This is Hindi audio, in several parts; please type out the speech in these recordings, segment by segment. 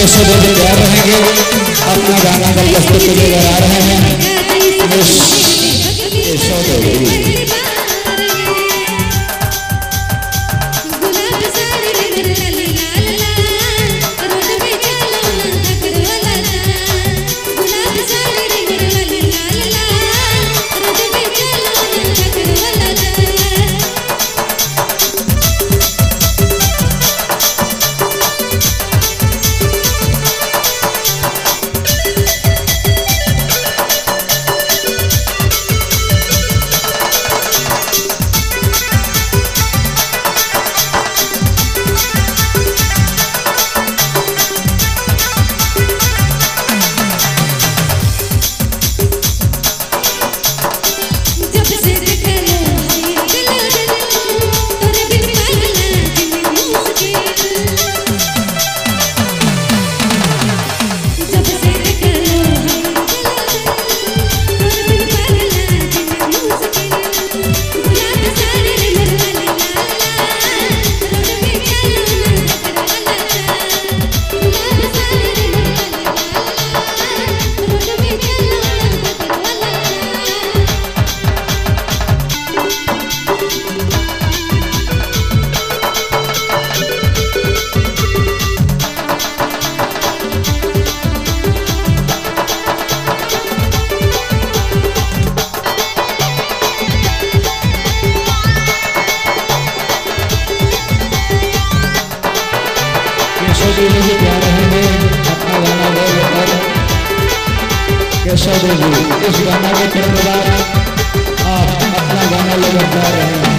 के सुबह तैयार रहेंगे, अपना गाना कल बस्ती के लिए आ रहे हैं। केशव जी इस गाना के क्रमवार आप अपना गाना लेकर जा रहे हैं।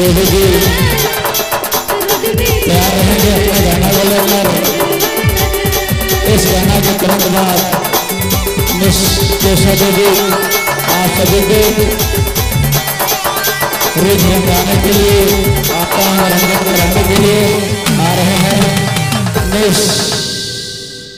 देवी जी तैयार रहेंगे अपना गाना बोलेकर। इस गाना के तुरंत बाद मिस केशव देवी आप सभी को रिज गाने के लिए आपका मनोरंजन कराने के लिए आ रहे हैं। मिस